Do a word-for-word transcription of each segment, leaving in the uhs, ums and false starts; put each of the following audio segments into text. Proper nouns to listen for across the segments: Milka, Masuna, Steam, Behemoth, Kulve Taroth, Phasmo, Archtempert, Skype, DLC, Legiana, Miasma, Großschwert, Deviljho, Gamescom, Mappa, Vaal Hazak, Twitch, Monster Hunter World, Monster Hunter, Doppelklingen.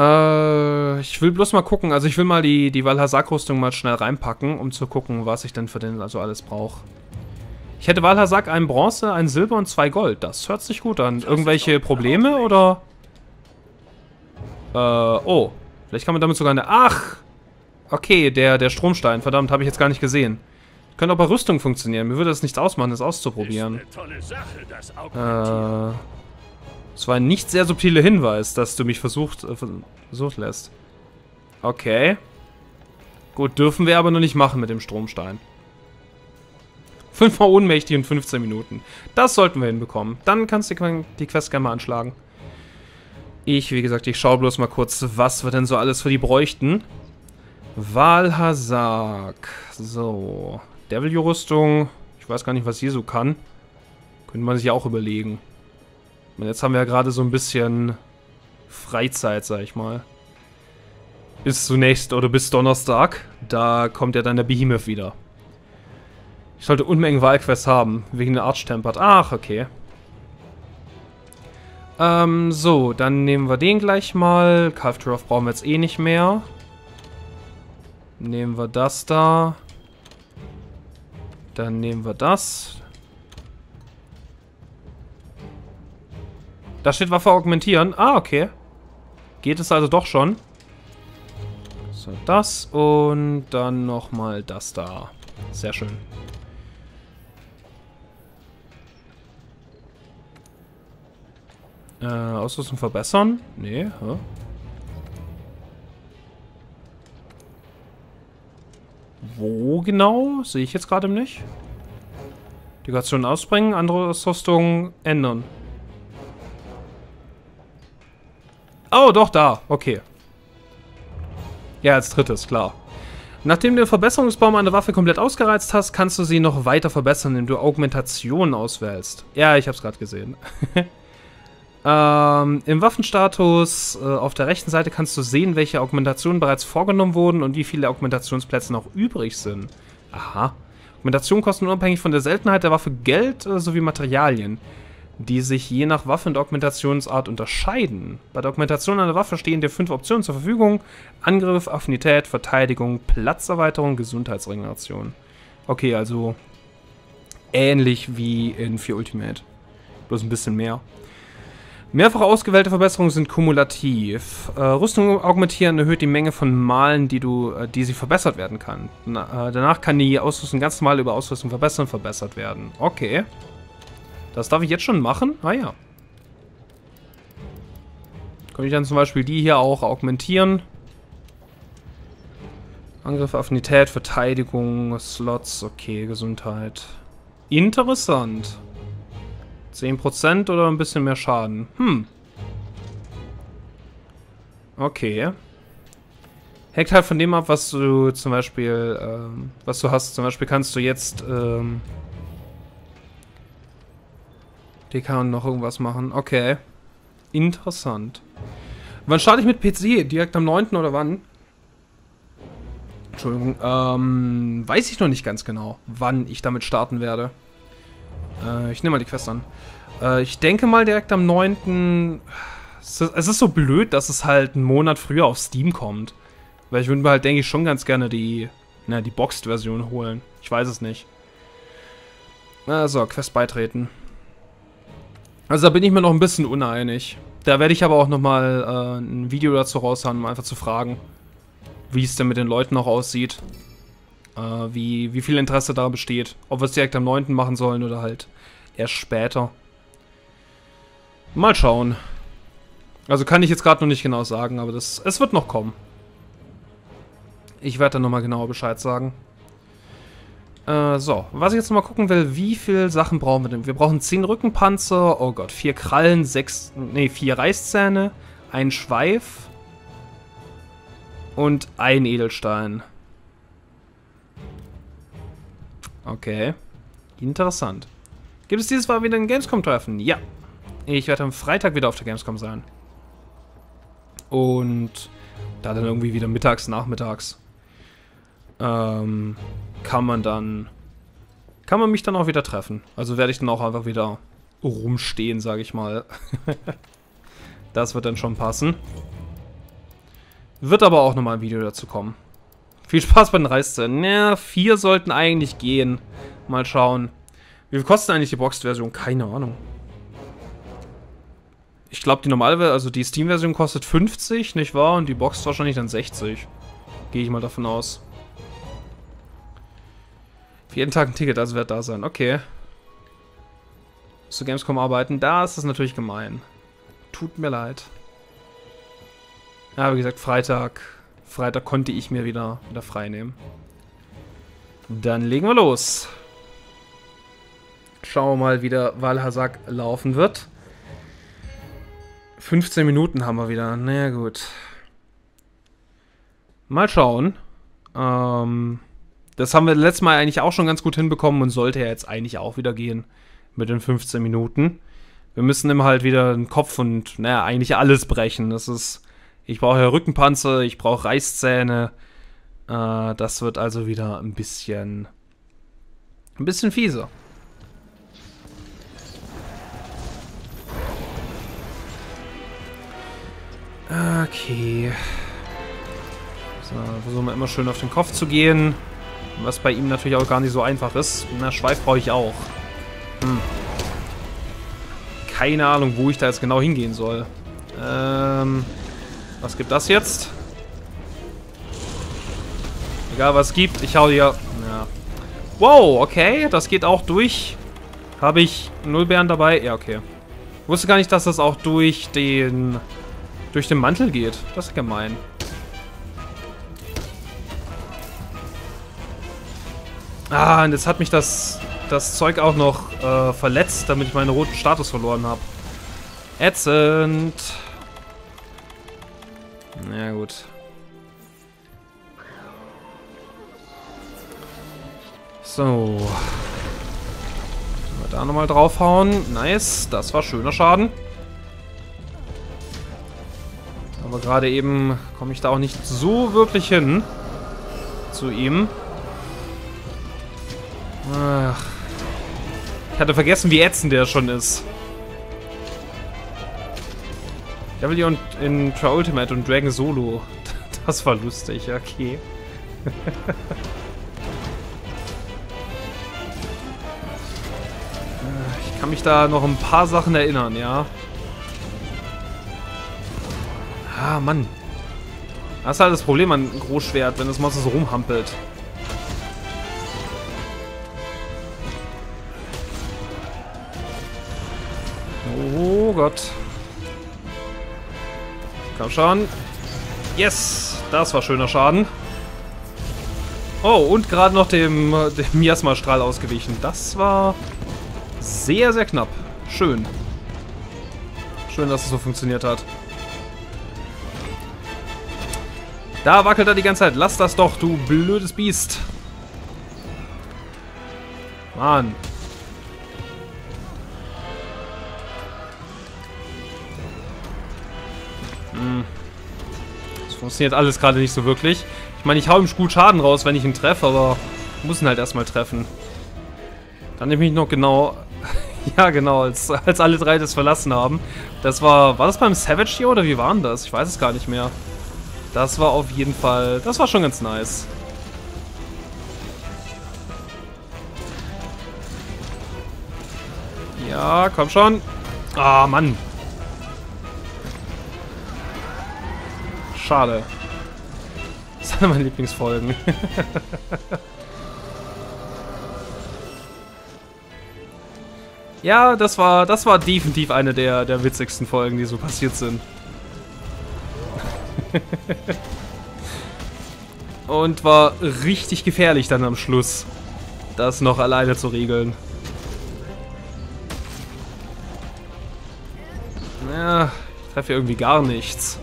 Äh, ich will bloß mal gucken. Also ich will mal die, die Vaal Hazak-Rüstung mal schnell reinpacken, um zu gucken, was ich denn für den also alles brauche. Ich hätte Vaal Hazak einen Bronze, einen Silber und zwei Gold. Das hört sich gut an. Irgendwelche Probleme oder? Äh, oh. Vielleicht kann man damit sogar eine... Ach! Okay, der, der Stromstein. Verdammt, habe ich jetzt gar nicht gesehen. Könnte auch bei Rüstung funktionieren. Mir würde das nichts ausmachen, das auszuprobieren. Äh... Das war ein nicht sehr subtiler Hinweis, dass du mich versucht, äh, versucht lässt. Okay. Gut, dürfen wir aber noch nicht machen mit dem Stromstein. Fünfmal ohnmächtig in fünfzehn Minuten. Das sollten wir hinbekommen. Dann kannst du die Quest gerne mal anschlagen. Ich, wie gesagt, ich schaue bloß mal kurz, was wir denn so alles für die bräuchten. Vaal Hazak. So. Deviljho-Rüstung. Ich weiß gar nicht, was sie so kann. Könnte man sich ja auch überlegen. Und jetzt haben wir ja gerade so ein bisschen Freizeit, sag ich mal. Bis zunächst, oder bis Donnerstag. Da kommt ja dann der Behemoth wieder. Ich sollte Unmengen Wahlquests haben, wegen der Archtempert. Ach, okay. Ähm, so, dann nehmen wir den gleich mal. Kulve Taroth brauchen wir jetzt eh nicht mehr. Nehmen wir das da. Dann nehmen wir das. Da steht Waffe augmentieren. Ah, okay. Geht es also doch schon. So, das und dann nochmal das da. Sehr schön. Äh, Ausrüstung verbessern? Nee, hä? Wo genau? Sehe ich jetzt gerade nicht. Integration ausbringen, andere Ausrüstung ändern. Oh, doch, da. Okay. Ja, als drittes, klar. Nachdem du den Verbesserungsbaum einer Waffe komplett ausgereizt hast, kannst du sie noch weiter verbessern, indem du Augmentationen auswählst. Ja, ich hab's gerade gesehen. ähm, im Waffenstatus äh, auf der rechten Seite kannst du sehen, welche Augmentationen bereits vorgenommen wurden und wie viele Augmentationsplätze noch übrig sind. Aha. Augmentationen kosten unabhängig von der Seltenheit der Waffe Geld äh, sowie Materialien, die sich je nach Waffe und Augmentationsart unterscheiden. Bei der Augmentation einer Waffe stehen dir fünf Optionen zur Verfügung. Angriff, Affinität, Verteidigung, Platzerweiterung, Gesundheitsregeneration. Okay, also ähnlich wie in vier Ultimate. Bloß ein bisschen mehr. Mehrfach ausgewählte Verbesserungen sind kumulativ. Äh, Rüstung augmentieren erhöht die Menge von Malen, die, du, äh, die sie verbessert werden kann. Na, äh, danach kann die Ausrüstung ganz normal über Ausrüstung verbessern verbessert werden. Okay. Das darf ich jetzt schon machen? Ah ja. Könnte ich dann zum Beispiel die hier auch augmentieren? Angriff, Affinität, Verteidigung, Slots, okay, Gesundheit. Interessant. zehn Prozent oder ein bisschen mehr Schaden? Hm. Okay. Hängt halt von dem ab, was du zum Beispiel, ähm, was du hast. Zum Beispiel kannst du jetzt, ähm, die kann noch irgendwas machen. Okay. Interessant. Wann starte ich mit P C? Direkt am neunten oder wann? Entschuldigung. Ähm, weiß ich noch nicht ganz genau, wann ich damit starten werde. Äh, ich nehme mal die Quest an. Äh, ich denke mal direkt am neunten Es ist, es ist so blöd, dass es halt einen Monat früher auf Steam kommt. Weil ich würde mir halt, denke ich, schon ganz gerne die, na, die Boxed-Version holen. Ich weiß es nicht. Also, Quest beitreten. Also da bin ich mir noch ein bisschen uneinig. Da werde ich aber auch nochmal äh, ein Video dazu raushauen, um einfach zu fragen, wie es denn mit den Leuten noch aussieht. Äh, wie, wie viel Interesse da besteht. Ob wir es direkt am neunten machen sollen oder halt erst später. Mal schauen. Also kann ich jetzt gerade noch nicht genau sagen, aber das, es wird noch kommen. Ich werde dann nochmal genauer Bescheid sagen. So, was ich jetzt nochmal gucken will, wie viele Sachen brauchen wir denn? Wir brauchen zehn Rückenpanzer, oh Gott, vier Krallen, sechs, nee, vier Reißzähne, ein Schweif und ein Edelstein. Okay, interessant. Gibt es dieses Mal wieder ein Gamescom-Treffen? Ja, ich werde am Freitag wieder auf der Gamescom sein. Und da dann irgendwie wieder mittags, nachmittags. Ähm... kann man dann, kann man mich dann auch wieder treffen. Also werde ich dann auch einfach wieder rumstehen, sage ich mal. Das wird dann schon passen. Wird aber auch nochmal ein Video dazu kommen. Viel Spaß bei den Reißzähnen. Na, vier sollten eigentlich gehen. Mal schauen. Wie viel kostet eigentlich die Boxed-Version? Keine Ahnung. Ich glaube, die normale, also die Steam-Version kostet fünfzig, nicht wahr? Und die Box wahrscheinlich dann sechzig. Gehe ich mal davon aus. Für jeden Tag ein Ticket, also wird da sein. Okay. Zu Gamescom arbeiten, da ist es natürlich gemein. Tut mir leid. Ja, wie gesagt, Freitag. Freitag konnte ich mir wieder, wieder frei nehmen. Dann legen wir los. Schauen wir mal, wie der Vaal Hazak laufen wird. fünfzehn Minuten haben wir wieder. Naja, gut. Mal schauen. Ähm, das haben wir letztes Mal eigentlich auch schon ganz gut hinbekommen und sollte ja jetzt eigentlich auch wieder gehen mit den fünfzehn Minuten. Wir müssen ihm halt wieder den Kopf und, naja, eigentlich alles brechen. Das ist, ich brauche ja Rückenpanzer, ich brauche Reißzähne. Äh, das wird also wieder ein bisschen, ein bisschen fieser. Okay. So, versuchen wir immer schön auf den Kopf zu gehen. Was bei ihm natürlich auch gar nicht so einfach ist. Na, Schweif brauche ich auch. Hm. Keine Ahnung, wo ich da jetzt genau hingehen soll. Ähm, was gibt das jetzt? Egal, was es gibt. Ich hau dir... Ja. Wow, okay. Das geht auch durch. Habe ich Nullbären dabei? Ja, okay. Ich wusste gar nicht, dass das auch durch den... durch den Mantel geht. Das ist gemein. Ah, und jetzt hat mich das, das Zeug auch noch äh, verletzt, damit ich meinen roten Status verloren habe. Ätzend. Na gut. So. Mal da nochmal draufhauen. Nice. Das war schöner Schaden. Aber gerade eben komme ich da auch nicht so wirklich hin zu ihm. Ach. Ich hatte vergessen, wie ätzend der schon ist. Deviljho in Try Ultimate und Dragon Solo. Das war lustig, okay. Ich kann mich da noch ein paar Sachen erinnern, ja. Ah, Mann. Das ist halt das Problem an Großschwert, wenn das Monster so rumhampelt. Oh Gott. Komm schon. Yes! Das war schöner Schaden. Oh, und gerade noch dem, dem Miasma-Strahl ausgewichen. Das war sehr, sehr knapp. Schön. Schön, dass es so funktioniert hat. Da wackelt er die ganze Zeit. Lass das doch, du blödes Biest. Mann. Hm. Das funktioniert alles gerade nicht so wirklich. Ich meine, ich hau ihm gut Schaden raus, wenn ich ihn treffe, aber ich muss ihn halt erstmal treffen. Dann nehme ich noch genau... ja, genau, als, als alle drei das verlassen haben. Das war... War das beim Savage hier oder wie war denn das? Ich weiß es gar nicht mehr. Das war auf jeden Fall... Das war schon ganz nice. Ja, komm schon. Ah, Mann. Schade. Das sind meine Lieblingsfolgen. Ja, das war... Das war definitiv eine der, der witzigsten Folgen, die so passiert sind. Und war richtig gefährlich dann am Schluss, das noch alleine zu regeln. Ja, ich treffe irgendwie gar nichts.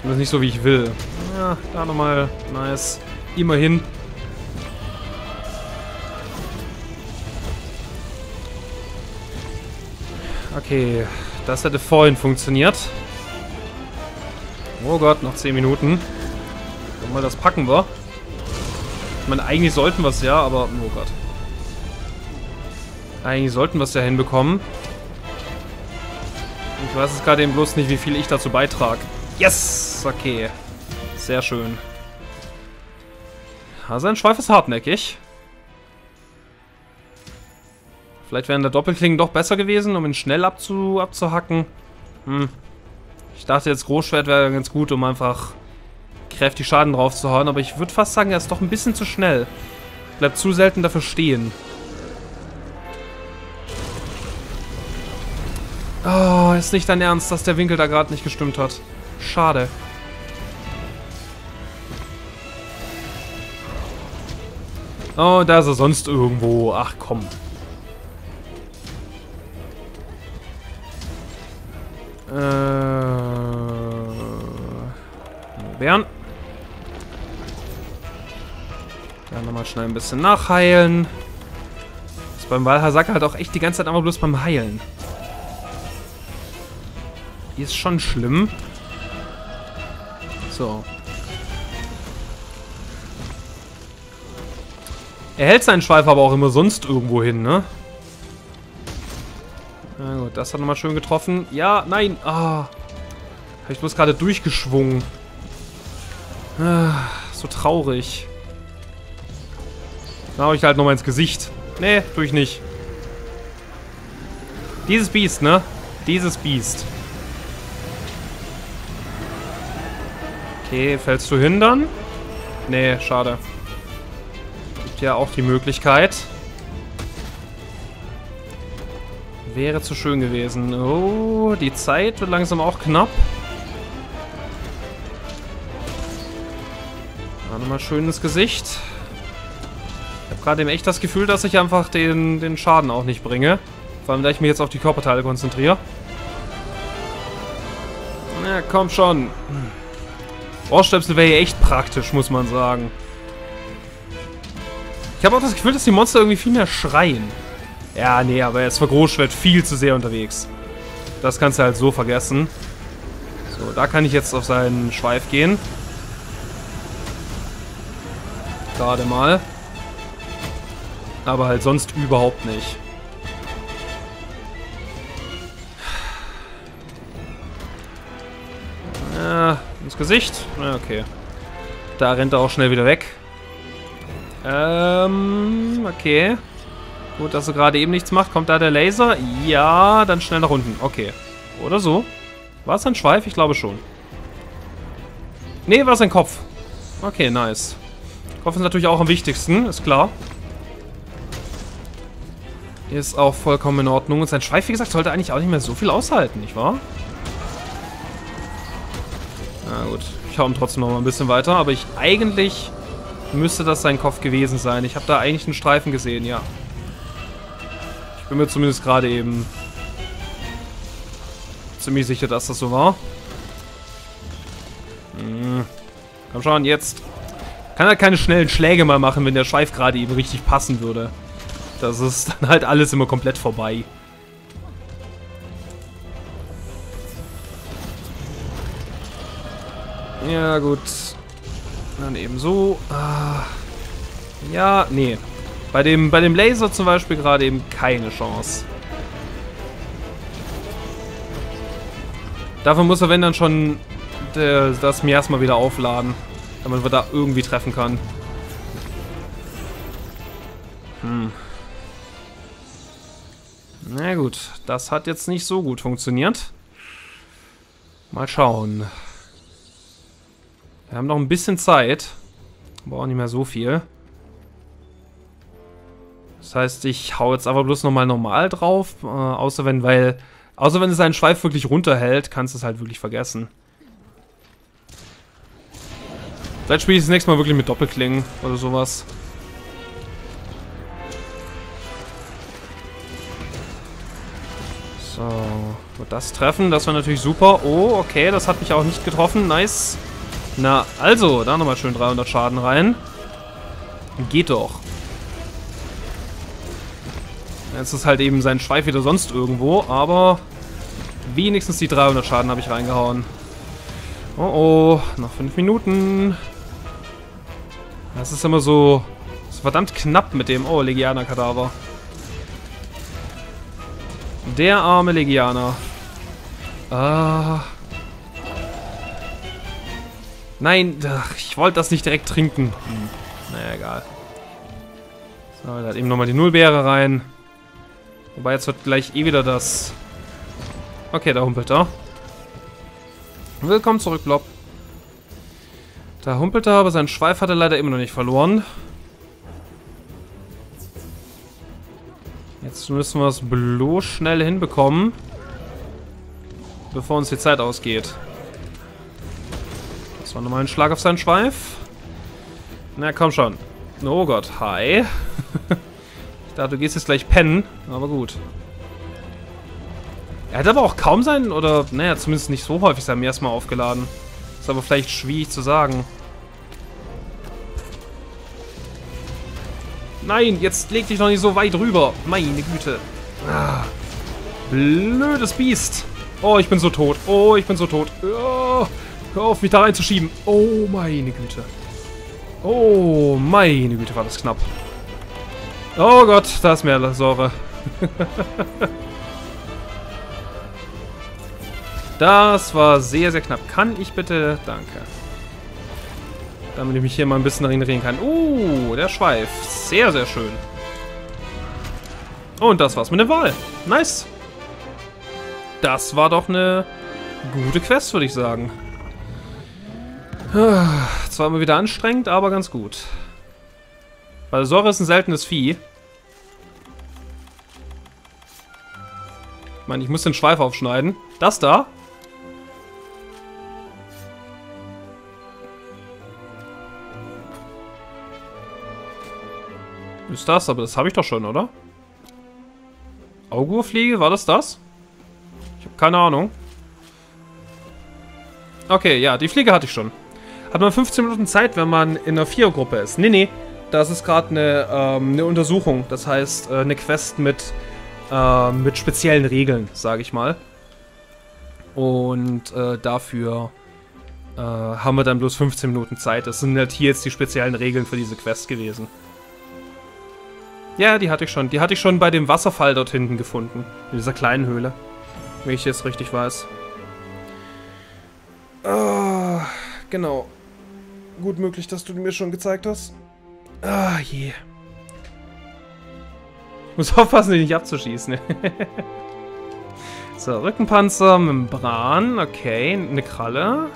Zumindest nicht so, wie ich will. Ja, da nochmal. Nice. Immerhin. Okay, das hätte vorhin funktioniert. Oh Gott, noch zehn Minuten. Mal, das packen wir. Ich meine, eigentlich sollten wir es ja, aber... Oh Gott. Eigentlich sollten wir es ja hinbekommen. Ich weiß es gerade eben bloß nicht, wie viel ich dazu beitrage. Yes! Okay. Sehr schön. Ja, sein Schweif ist hartnäckig. Vielleicht wären der Doppelklingen doch besser gewesen, um ihn schnell abzu abzuhacken. Hm. Ich dachte jetzt, Großschwert wäre ganz gut, um einfach kräftig Schaden drauf zu hauen. Aber ich würde fast sagen, er ist doch ein bisschen zu schnell. Bleibt zu selten dafür stehen. Oh, ist nicht dein Ernst, dass der Winkel da gerade nicht gestimmt hat. Schade. Oh, da ist er sonst irgendwo. Ach komm. Äh. Bären. Dann nochmal schnell ein bisschen nachheilen. Ist beim Vaal Hazak halt auch echt die ganze Zeit einfach bloß beim Heilen. Ist schon schlimm. So. Er hält seinen Schweif aber auch immer sonst irgendwo hin, ne? Na gut, das hat nochmal schön getroffen. Ja, nein. Ah. Habe ich bloß gerade durchgeschwungen. Ah, so traurig. Da hau ich halt nochmal ins Gesicht. Nee, tue ich nicht. Dieses Biest, ne? Dieses Biest. Okay, fällst du hin dann? Nee, schade. Gibt ja auch die Möglichkeit. Wäre zu schön gewesen. Oh, die Zeit wird langsam auch knapp. Ja, nochmal schön ins Gesicht. Ich habe gerade eben echt das Gefühl, dass ich einfach den, den Schaden auch nicht bringe. Vor allem, da ich mich jetzt auf die Körperteile konzentriere. Na, komm schon. Ohrstöpsel wäre hier echt praktisch, muss man sagen. Ich habe auch das Gefühl, dass die Monster irgendwie viel mehr schreien. Ja, nee, aber er ist für Großschwert viel zu sehr unterwegs. Das kannst du halt so vergessen. So, da kann ich jetzt auf seinen Schweif gehen. Gerade mal. Aber halt sonst überhaupt nicht. Ja, ins Gesicht. Na, okay. Da rennt er auch schnell wieder weg. Ähm, okay. Gut, dass er gerade eben nichts macht. Kommt da der Laser? Ja, dann schnell nach unten. Okay. Oder so. War es ein Schweif? Ich glaube schon. Nee, war es ein Kopf. Okay, nice. Kopf ist natürlich auch am wichtigsten, ist klar. Ist auch vollkommen in Ordnung. Und sein Schweif, wie gesagt, sollte eigentlich auch nicht mehr so viel aushalten, nicht wahr? Na gut. Ich hau ihn trotzdem noch mal ein bisschen weiter. Aber ich eigentlich... müsste das sein Kopf gewesen sein. Ich habe da eigentlich einen Streifen gesehen, ja. Ich bin mir zumindest gerade eben ziemlich sicher, dass das so war. Hm. Komm schon, jetzt. Kann halt keine schnellen Schläge mal machen, wenn der Schweif gerade eben richtig passen würde. Das ist dann halt alles immer komplett vorbei. Ja, gut. Dann eben so. Ah. Ja, nee. Bei dem, bei dem Laser zum Beispiel gerade eben keine Chance. Dafür muss er, wenn dann, schon der, das Miasma wieder aufladen. Damit wir da irgendwie treffen kann. Hm. Na gut. Das hat jetzt nicht so gut funktioniert. Mal schauen. Wir haben noch ein bisschen Zeit, aber auch nicht mehr so viel. Das heißt, ich hau jetzt einfach bloß nochmal normal drauf, äh, außer wenn, weil, außer wenn es seinen Schweif wirklich runterhält, kannst du es halt wirklich vergessen. Vielleicht spiele ich das nächste Mal wirklich mit Doppelklingen oder sowas. So, wird das treffen, das war natürlich super. Oh, okay, das hat mich auch nicht getroffen, nice. Na, also, da nochmal schön dreihundert Schaden rein. Geht doch. Jetzt ist halt eben sein Schweif wieder sonst irgendwo, aber wenigstens die dreihundert Schaden habe ich reingehauen. Oh oh, noch fünf Minuten. Das ist immer so, so verdammt knapp mit dem... Oh, Legiana-Kadaver. Der arme Legiana. Ah. Nein, ich wollte das nicht direkt trinken. Hm. Naja, egal. So, da hat eben nochmal die Nullbeere rein. Wobei, jetzt wird gleich eh wieder das... Okay, da humpelt er. Willkommen zurück, Blob. Da humpelt er, aber seinen Schweif hat er leider immer noch nicht verloren. Jetzt müssen wir es bloß schnell hinbekommen, bevor uns die Zeit ausgeht. Das war nochmal ein Schlag auf seinen Schweif. Na komm schon. Oh Gott, hi. Ich dachte, du gehst jetzt gleich pennen, aber gut. Er hat aber auch kaum seinen, oder naja, zumindest nicht so häufig sein erstmal aufgeladen. Ist aber vielleicht schwierig zu sagen. Nein, jetzt leg dich noch nicht so weit rüber. Meine Güte. Ah, blödes Biest. Oh, ich bin so tot. Oh, ich bin so tot. Oh, hör auf, mich da reinzuschieben. Oh, meine Güte. Oh, meine Güte, war das knapp. Oh Gott, da ist mehr Säure. Das war sehr, sehr knapp. Kann ich bitte? Danke. Damit ich mich hier mal ein bisschen reinreden kann. Uh, der Schweif. Sehr, sehr schön. Und das war's mit dem Vaal. Nice. Das war doch eine gute Quest, würde ich sagen. Zwar immer wieder anstrengend, aber ganz gut. Weil Säure ist ein seltenes Vieh. Ich meine, ich muss den Schweif aufschneiden. Das da. Ist das, aber das habe ich doch schon, oder? Augurfliege, war das das? Ich habe keine Ahnung. Okay, ja, die Fliege hatte ich schon. Hat man fünfzehn Minuten Zeit, wenn man in einer Vierergruppe ist? Nee, nee, das ist gerade eine, ähm, eine Untersuchung. Das heißt, äh, eine Quest mit, äh, mit speziellen Regeln, sage ich mal. Und äh, dafür äh, haben wir dann bloß fünfzehn Minuten Zeit. Das sind halt hier jetzt die speziellen Regeln für diese Quest gewesen. Ja, die hatte ich schon. Die hatte ich schon bei dem Wasserfall dort hinten gefunden. In dieser kleinen Höhle. Wenn ich jetzt richtig weiß. Ah, genau. Gut möglich, dass du mir schon gezeigt hast. Ah, je. Ich muss aufpassen, den nicht abzuschießen. So, Rückenpanzer, Membran. Okay, eine Kralle.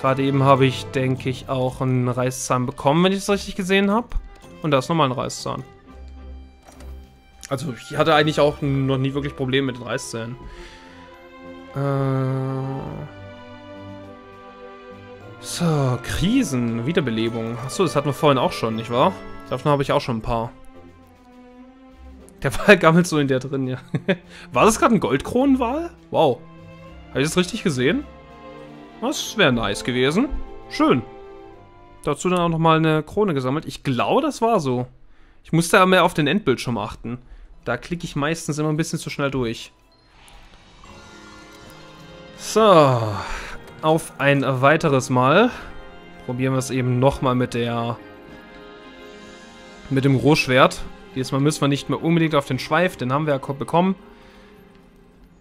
Gerade eben habe ich, denke ich, auch einen Reißzahn bekommen, wenn ich es richtig gesehen habe. Und da ist nochmal ein Reißzahn. Also, ich hatte eigentlich auch noch nie wirklich Probleme mit den Reißzähnen. Äh... So, Krisen, Wiederbelebung. Achso, das hatten wir vorhin auch schon, nicht wahr? Davon habe ich auch schon ein paar. Der Wal gammelt so in der drin, ja. War das gerade ein Goldkronenwal? Wow. Habe ich das richtig gesehen? Das wäre nice gewesen. Schön. Dazu dann auch nochmal eine Krone gesammelt. Ich glaube, das war so. Ich muss da mehr auf den Endbildschirm achten. Da klicke ich meistens immer ein bisschen zu schnell durch. So. Auf ein weiteres Mal. Probieren wir es eben nochmal mit der... mit dem Großschwert. Diesmal müssen wir nicht mehr unbedingt auf den Schweif. Den haben wir ja bekommen.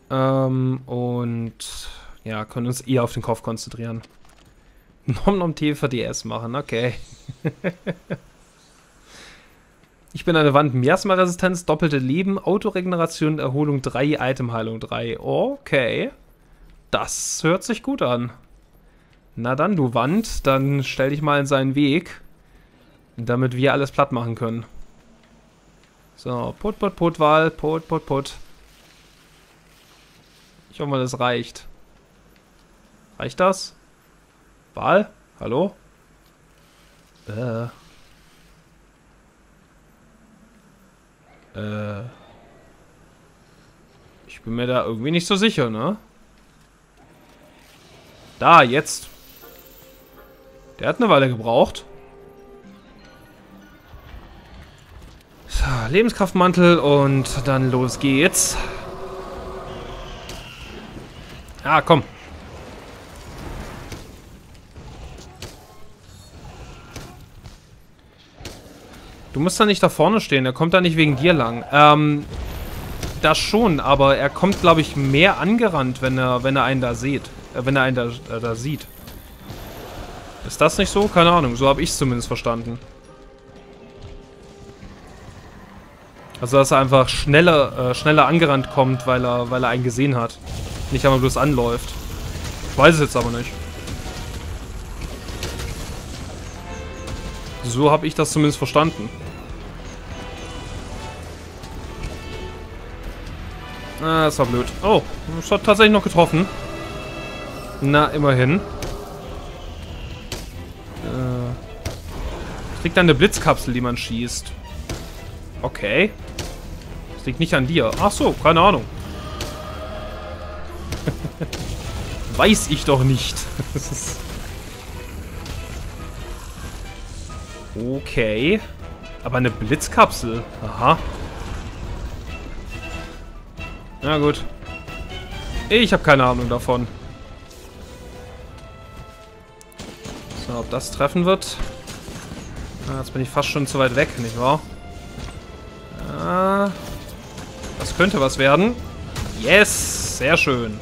Ähm, und... ja, können uns eher auf den Kopf konzentrieren. Nom-Nom-Tee für D S machen, okay. Ich bin an der Wand. Miasma-Resistenz, doppelte Leben, Autoregeneration, Erholung drei, Itemheilung drei. Okay. Das hört sich gut an. Na dann, du Wand, dann stell dich mal in seinen Weg, damit wir alles platt machen können. So, put, put, put, Wahl, put, put, put. Ich hoffe mal, das reicht. Reicht das? Wahl? Hallo? Äh. Äh. Ich bin mir da irgendwie nicht so sicher, ne? Da, jetzt. Der hat eine Weile gebraucht. So, Lebenskraftmantel und dann los geht's. Ah, komm. Du musst da nicht da vorne stehen, der kommt da nicht wegen dir lang. Ähm, Das schon, aber er kommt, glaube ich, mehr angerannt, wenn er, wenn er einen da sieht. Äh, wenn er einen da, äh, da sieht. Ist das nicht so? Keine Ahnung. So habe ich es zumindest verstanden. Also, dass er einfach schneller, äh, schneller angerannt kommt, weil er, weil er einen gesehen hat. Nicht einmal bloß anläuft. Ich weiß es jetzt aber nicht. So habe ich das zumindest verstanden. Ah, das war blöd. Oh, das hat tatsächlich noch getroffen. Na, immerhin. Äh, das liegt an der Blitzkapsel, die man schießt. Okay. Das liegt nicht an dir. Ach so, keine Ahnung. Weiß ich doch nicht. Das ist okay. Aber eine Blitzkapsel. Aha. Na gut. Ich habe keine Ahnung davon. So, ob das treffen wird. Ah, jetzt bin ich fast schon zu weit weg, nicht wahr? Ah, das könnte was werden. Yes! Sehr schön.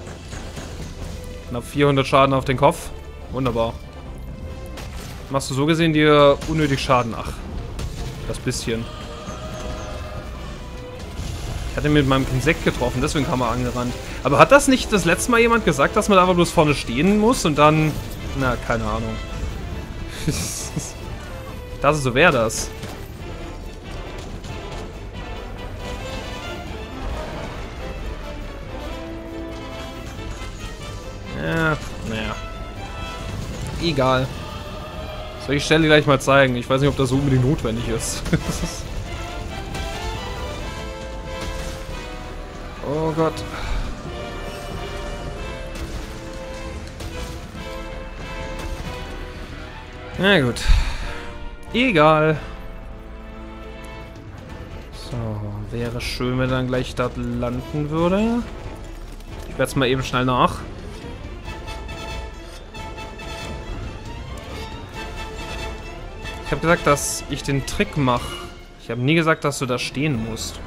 Knapp vierhundert Schaden auf den Kopf. Wunderbar. Machst du so gesehen dir unnötig Schaden? Ach, das bisschen. Ich hatte mit meinem Insekt getroffen, deswegen kam er angerannt. Aber hat das nicht das letzte Mal jemand gesagt, dass man einfach bloß vorne stehen muss und dann... Na, keine Ahnung. Das ist so, wäre das. Ja, naja. Egal. Das soll ich die Stelle gleich mal zeigen. Ich weiß nicht, ob das so unbedingt notwendig ist. Oh Gott. Na gut. Egal. So, wäre schön, wenn er dann gleich dort landen würde. Ich werde es mal eben schnell nach. Ich habe gesagt, dass ich den Trick mache. Ich habe nie gesagt, dass du da stehen musst.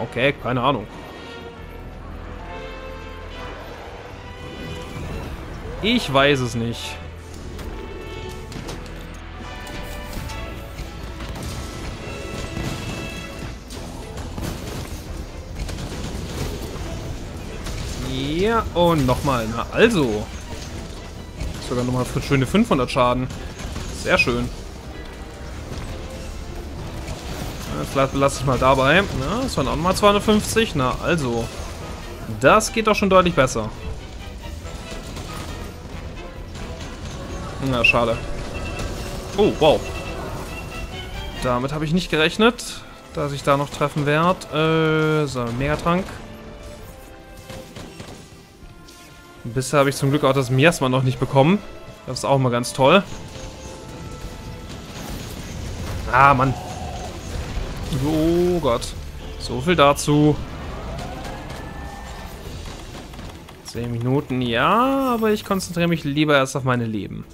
Okay, keine Ahnung. Ich weiß es nicht. Ja, und nochmal. Na also. Sogar nochmal für schöne fünfhundert Schaden. Sehr schön. Vielleicht belasse ich mal dabei. Na, das waren auch nochmal zweihundertfünfzig. Na, also. Das geht doch schon deutlich besser. Na, schade. Oh, wow. Damit habe ich nicht gerechnet, dass ich da noch treffen werde. Äh, so, Megatrank. Bisher habe ich zum Glück auch das Miasma noch nicht bekommen. Das ist auch mal ganz toll. Ah, Mann. Oh Gott. So viel dazu. zehn Minuten, ja, aber ich konzentriere mich lieber erst auf meine Leben.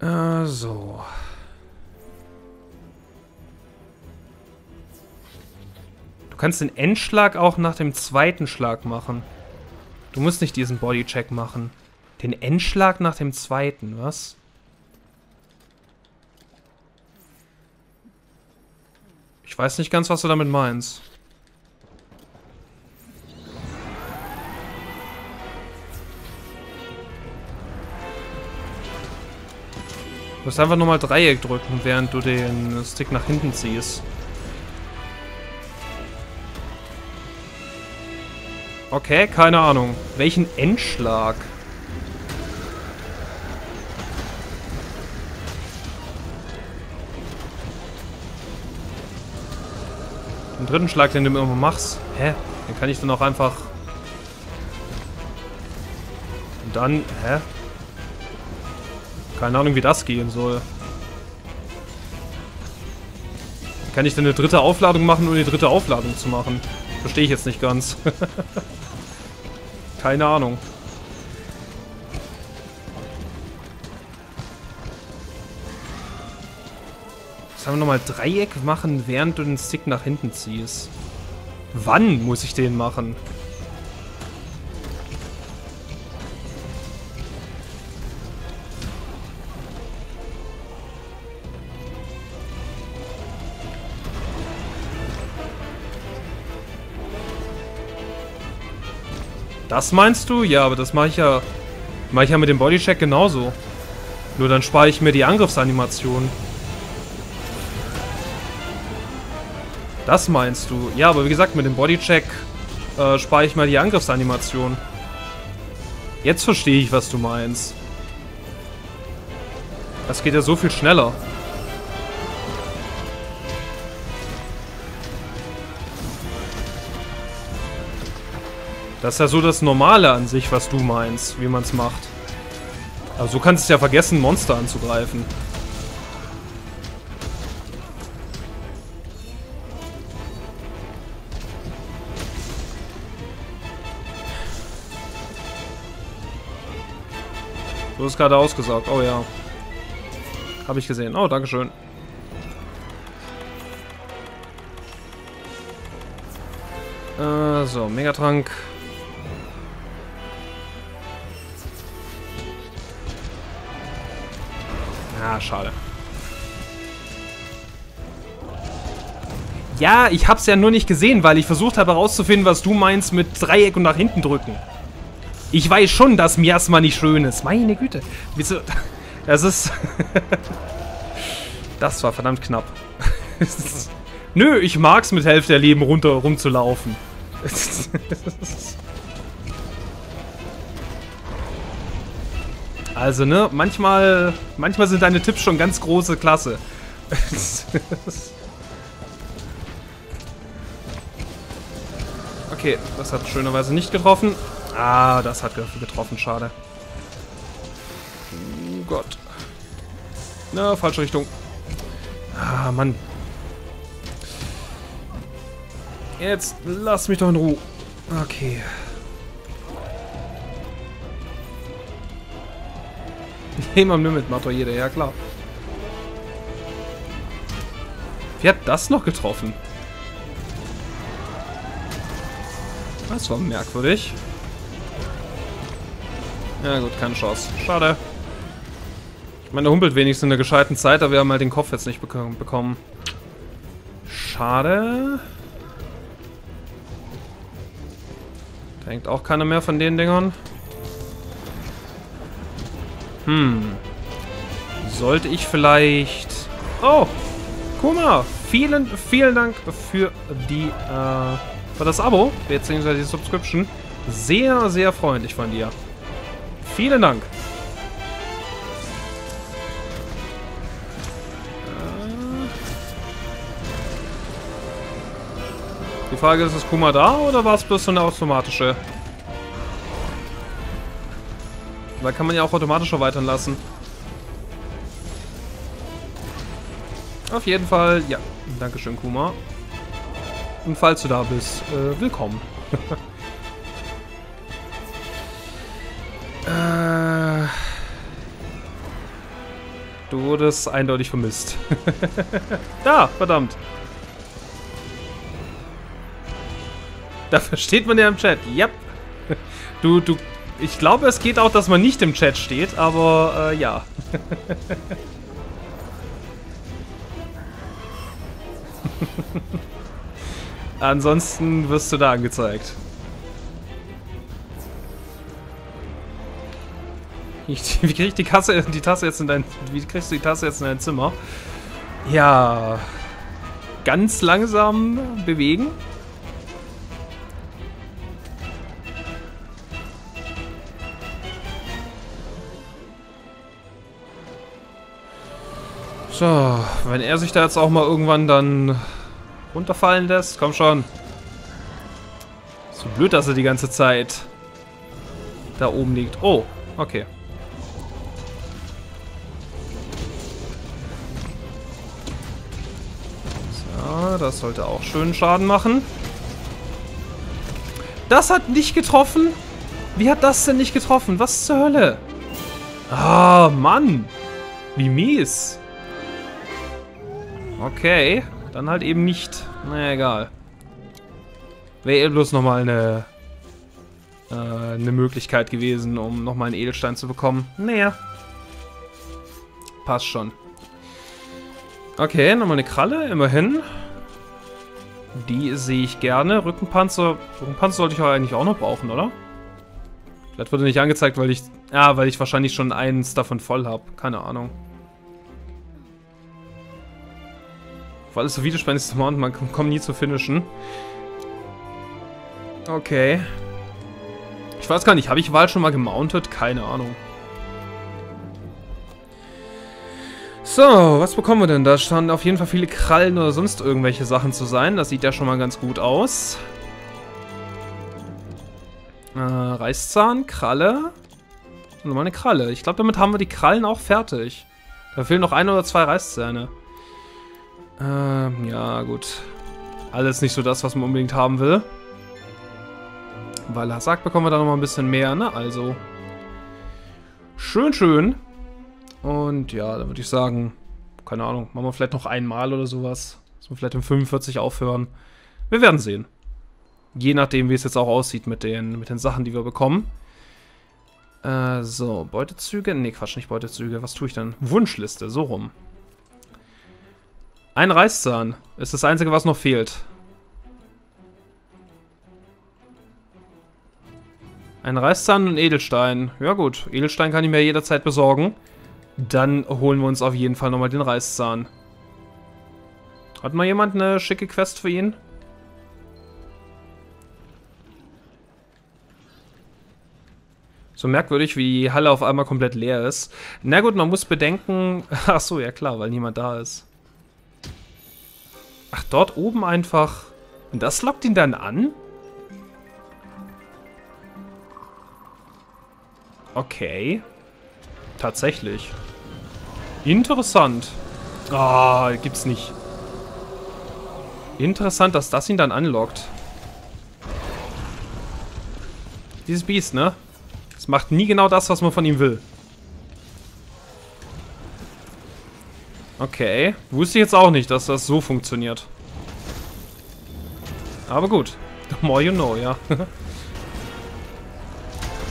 Äh, so. Du kannst den Endschlag auch nach dem zweiten Schlag machen. Du musst nicht diesen Bodycheck machen. Den Endschlag nach dem zweiten, was? Ich weiß nicht ganz, was du damit meinst. Du musst einfach nochmal Dreieck drücken, während du den Stick nach hinten ziehst. Okay, keine Ahnung. Welchen Endschlag? Den dritten Schlag, den du immer machst. Hä? Den kann ich dann auch einfach... Und dann... Hä? Keine Ahnung, wie das gehen soll. Kann ich dann eine dritte Aufladung machen, um die dritte Aufladung zu machen? Verstehe ich jetzt nicht ganz. Keine Ahnung. Jetzt haben wir nochmal Dreieck machen, während du den Stick nach hinten ziehst. Wann muss ich den machen? Das meinst du? Ja, aber das mache ich ja, mache ich ja mit dem Bodycheck genauso. Nur dann spare ich mir die Angriffsanimation. Das meinst du? Ja, aber wie gesagt, mit dem Bodycheck äh, spare ich mal die Angriffsanimation. Jetzt verstehe ich, was du meinst. Das geht ja so viel schneller. Das ist ja so das Normale an sich, was du meinst, wie man es macht. Aber so kannst du es ja vergessen, Monster anzugreifen. So ist gerade ausgesaugt. Oh ja. Habe ich gesehen. Oh, dankeschön. Äh, so, Megatrank. Ah, schade. Ja, ich hab's ja nur nicht gesehen, weil ich versucht habe herauszufinden, was du meinst mit Dreieck und nach hinten drücken. Ich weiß schon, dass Miasma nicht schön ist. Meine Güte. Wieso? Das ist... Das war verdammt knapp. Nö, ich mag's mit Hälfte der Leben runter rumzulaufen. Also, ne, manchmal, manchmal sind deine Tipps schon ganz große Klasse. Okay, das hat schönerweise nicht getroffen. Ah, das hat getroffen, schade. Oh Gott. Na, falsche Richtung. Ah, Mann. Jetzt lass mich doch in Ruhe. Okay. Game am Limit macht doch jeder, ja klar. Wer hat das noch getroffen? Das war merkwürdig. Ja gut, keine Chance. Schade. Ich meine, der humpelt wenigstens in der gescheiten Zeit, aber wir haben halt den Kopf jetzt nicht bekommen. Schade. Da hängt auch keiner mehr von den Dingern. Hm. Sollte ich vielleicht... Oh! Guck mal! Vielen, vielen Dank für die, äh, für das Abo, beziehungsweise die Subscription. Sehr, sehr freundlich von dir. Vielen Dank. Die Frage ist, ist Kuma da oder war es bloß so eine automatische? Da kann man ja auch automatisch erweitern lassen. Auf jeden Fall, ja. Dankeschön, Kuma. Und falls du da bist, äh, willkommen. äh, du wurdest eindeutig vermisst. Da, verdammt. Da versteht man ja im Chat. Yep. Du, du... Ich glaube, es geht auch, dass man nicht im Chat steht, aber äh, ja. Ansonsten wirst du da angezeigt. Ich, wie krieg ich die Kasse, die Tasse jetzt in dein, wie kriegst du die Tasse jetzt in dein Zimmer? Ja, ganz langsam bewegen. So, wenn er sich da jetzt auch mal irgendwann dann runterfallen lässt, komm schon. So blöd, dass er die ganze Zeit da oben liegt. Oh, okay. So, das sollte auch schön Schaden machen. Das hat nicht getroffen? Wie hat das denn nicht getroffen? Was zur Hölle? Ah, Mann. Wie mies. Okay, dann halt eben nicht. Na egal. Wäre bloß nochmal eine, äh, eine Möglichkeit gewesen, um nochmal einen Edelstein zu bekommen. Naja. Passt schon. Okay, nochmal eine Kralle, immerhin. Die sehe ich gerne. Rückenpanzer. Rückenpanzer sollte ich eigentlich auch noch brauchen, oder? Das wurde nicht angezeigt, weil ich... Ah, weil ich wahrscheinlich schon eins davon voll habe. Keine Ahnung. Weil es so widerspenstig ist, man kommt nie zu finishen. Okay. Ich weiß gar nicht, habe ich Vaal schon mal gemountet? Keine Ahnung. So, was bekommen wir denn? Da standen auf jeden Fall viele Krallen oder sonst irgendwelche Sachen zu sein. Das sieht ja schon mal ganz gut aus. Äh, Reißzahn, Kralle. Und nochmal eine Kralle. Ich glaube, damit haben wir die Krallen auch fertig. Da fehlen noch ein oder zwei Reißzähne. Ähm, ja, gut. Alles nicht so das, was man unbedingt haben will. Vaal Hazak bekommen wir da nochmal ein bisschen mehr, ne? Also. Schön, schön. Und ja, dann würde ich sagen, keine Ahnung, machen wir vielleicht noch einmal oder sowas. Dass wir vielleicht im fünfundvierzig aufhören. Wir werden sehen. Je nachdem, wie es jetzt auch aussieht mit den, mit den Sachen, die wir bekommen. Äh, so, Beutezüge. Nee, Quatsch, nicht Beutezüge. Was tue ich denn? Wunschliste, so rum. Ein Reißzahn ist das Einzige, was noch fehlt. Ein Reißzahn und ein Edelstein. Ja gut, Edelstein kann ich mir jederzeit besorgen. Dann holen wir uns auf jeden Fall nochmal den Reißzahn. Hat mal jemand eine schicke Quest für ihn? So merkwürdig, wie die Halle auf einmal komplett leer ist. Na gut, man muss bedenken... Achso, ja klar, weil niemand da ist. Ach, dort oben einfach... Und das lockt ihn dann an? Okay. Tatsächlich. Interessant. Ah, oh, gibt's nicht. Interessant, dass das ihn dann anlockt. Dieses Biest, ne? Es macht nie genau das, was man von ihm will. Okay. Wusste ich jetzt auch nicht, dass das so funktioniert. Aber gut. The more you know, ja.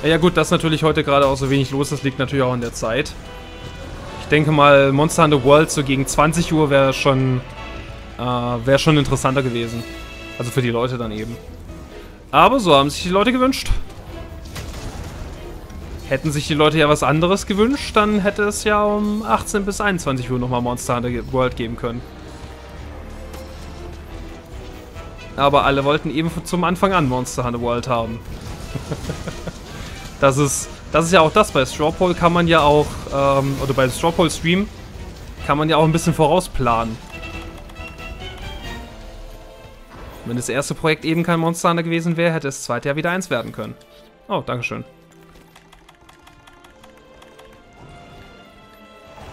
Ja gut, dass natürlich heute gerade auch so wenig los ist, liegt natürlich auch an der Zeit. Ich denke mal, Monster Hunter World so gegen zwanzig Uhr wäre schon, äh, wäre schon interessanter gewesen. Also für die Leute dann eben. Aber so haben sich die Leute gewünscht. Hätten sich die Leute ja was anderes gewünscht, dann hätte es ja um achtzehn bis einundzwanzig Uhr nochmal Monster Hunter World geben können. Aber alle wollten eben zum Anfang an Monster Hunter World haben. Das ist, das ist ja auch das, bei Straw Poll kann man ja auch, ähm, oder bei Straw Poll Stream kann man ja auch ein bisschen vorausplanen. Wenn das erste Projekt eben kein Monster Hunter gewesen wäre, hätte das zweite ja wieder eins werden können. Oh, dankeschön.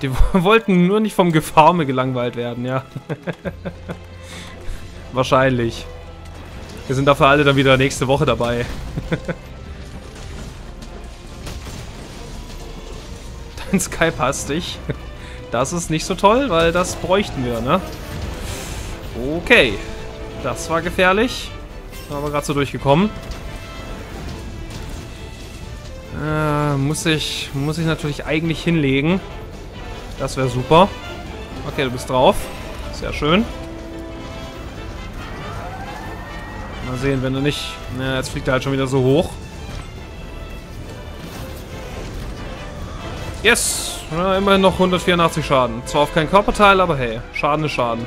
Die wollten nur nicht vom Gefarme gelangweilt werden, ja. Wahrscheinlich. Wir sind dafür alle dann wieder nächste Woche dabei. Dein Skype hasst dich. Das ist nicht so toll, weil das bräuchten wir, ne? Okay. Das war gefährlich. Da haben wir gerade so durchgekommen. Äh, muss ich, muss ich natürlich eigentlich hinlegen. Das wäre super. Okay, du bist drauf. Sehr schön. Mal sehen, wenn du nicht... Na, jetzt fliegt er halt schon wieder so hoch. Yes! Ja, immerhin noch hundertvierundachtzig Schaden. Zwar auf kein Körperteil, aber hey, Schaden ist Schaden.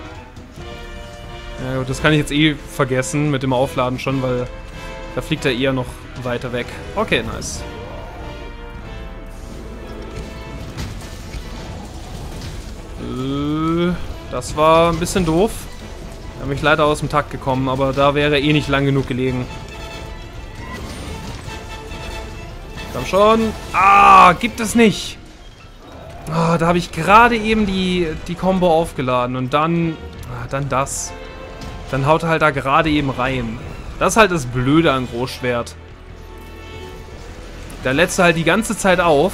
Ja gut, das kann ich jetzt eh vergessen mit dem Aufladen schon, weil da fliegt er eher noch weiter weg. Okay, nice. Das war ein bisschen doof. Da bin ich leider aus dem Takt gekommen, aber da wäre eh nicht lang genug gelegen. Komm schon. Ah, gibt es nicht. Ah, da habe ich gerade eben die, die Combo aufgeladen und dann... Ah, dann das. Dann haut er halt da gerade eben rein. Das ist halt das Blöde an Großschwert. Da lädst du halt die ganze Zeit auf